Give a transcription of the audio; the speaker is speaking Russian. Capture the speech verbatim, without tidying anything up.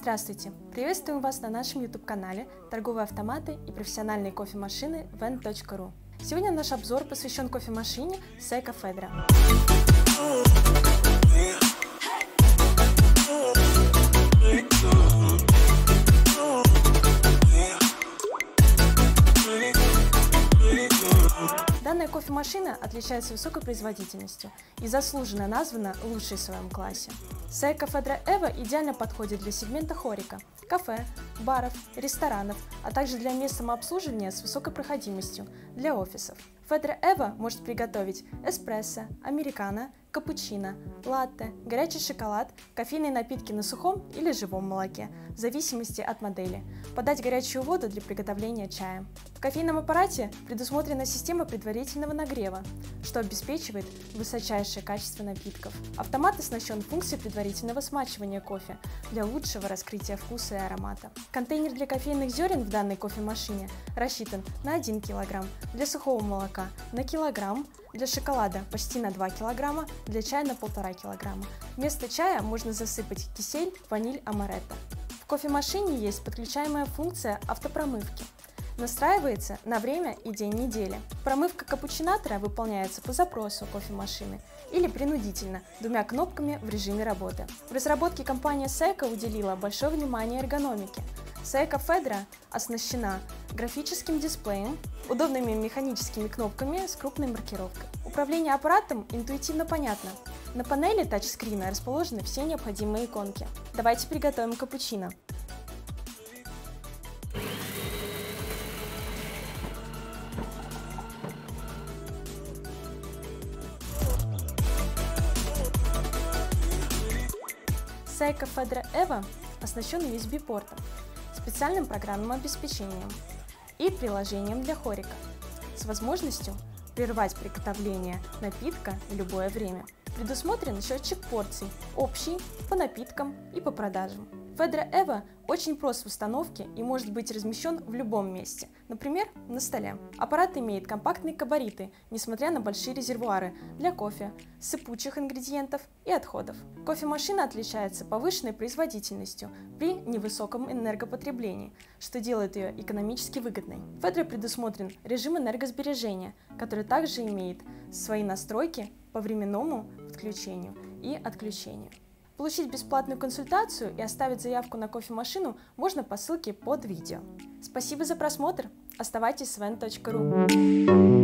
Здравствуйте! Приветствуем вас на нашем YouTube-канале «Торговые автоматы и профессиональные кофемашины вен точка ру». Сегодня наш обзор посвящен кофемашине Saeco Phedra. Данная кофемашина отличается высокой производительностью и заслуженно названа лучшей в своем классе. Saeco Phedra Evo идеально подходит для сегмента хорика, кафе, баров, ресторанов, а также для мест самообслуживания с высокой проходимостью, для офисов. Phedra Evo может приготовить эспрессо, американо, капучино, латте, горячий шоколад, кофейные напитки на сухом или живом молоке, в зависимости от модели, подать горячую воду для приготовления чая. В кофейном аппарате предусмотрена система предварительного нагрева, что обеспечивает высочайшее качество напитков. Автомат оснащен функцией предварительного смачивания кофе для лучшего раскрытия вкуса и аромата. Контейнер для кофейных зерен в данной кофемашине рассчитан на один килограмм, для сухого молока на килограмм, для шоколада почти на два килограмма, для чая на полтора килограмма. Вместо чая можно засыпать кисель, ваниль, амаретто. В кофемашине есть подключаемая функция автопромывки. Настраивается на время и день недели. Промывка капучинатора выполняется по запросу кофемашины или принудительно, двумя кнопками в режиме работы. В разработке компания Saeco уделила большое внимание эргономике. Saeco Phedra оснащена графическим дисплеем, удобными механическими кнопками с крупной маркировкой. Управление аппаратом интуитивно понятно. На панели тачскрина расположены все необходимые иконки. Давайте приготовим капучино. Saeco Phedra Evo оснащен ю эс би-портом, специальным программным обеспечением и приложением для хорика с возможностью прервать приготовление напитка в любое время. Предусмотрен счетчик порций, общий, по напиткам и по продажам. Phedra Evo очень прост в установке и может быть размещен в любом месте, например, на столе. Аппарат имеет компактные габариты, несмотря на большие резервуары для кофе, сыпучих ингредиентов и отходов. Кофемашина отличается повышенной производительностью при невысоком энергопотреблении, что делает ее экономически выгодной. В Phedra предусмотрен режим энергосбережения, который также имеет свои настройки по временному подключению и отключению. Получить бесплатную консультацию и оставить заявку на кофемашину можно по ссылке под видео. Спасибо за просмотр! Оставайтесь с вен точка ру.